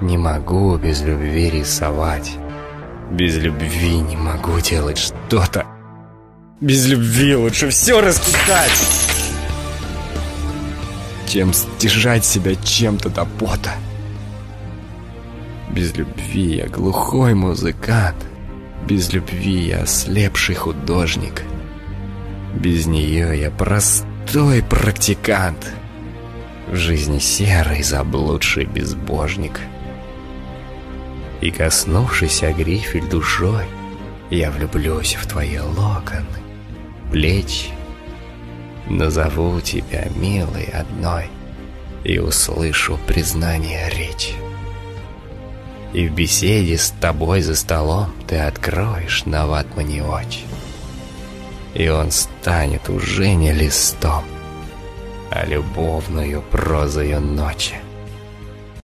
не могу без любви рисовать. Без любви не могу делать что-то. Без любви лучше все раскидать, чем стяжать себя чем-то до пота. Без любви я глухой музыкант, без любви я ослепший художник, без нее я простой практикант, в жизни серый заблудший безбожник. И, коснувшись о грифель душой, я влюблюсь в твои локоны, плечи, назову тебя милой одной и услышу признание речи. И в беседе с тобой за столом ты откроешь на ватмане очи, и он станет уже не листом, а любовною прозою ночи.